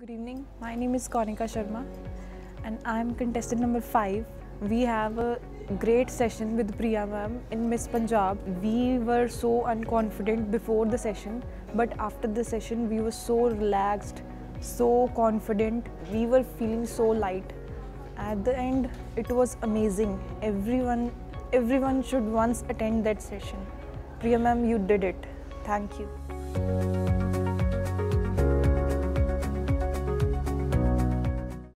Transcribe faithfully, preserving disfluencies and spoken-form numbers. Good evening, my name is Konica Sharma and I am contestant number five. We have a great session with Priya ma'am in Miss Punjab. We were so unconfident before the session, but after the session we were so relaxed, so confident, we were feeling so light. At the end it was amazing. Everyone, everyone should once attend that session. Priya ma'am, you did it. Thank you.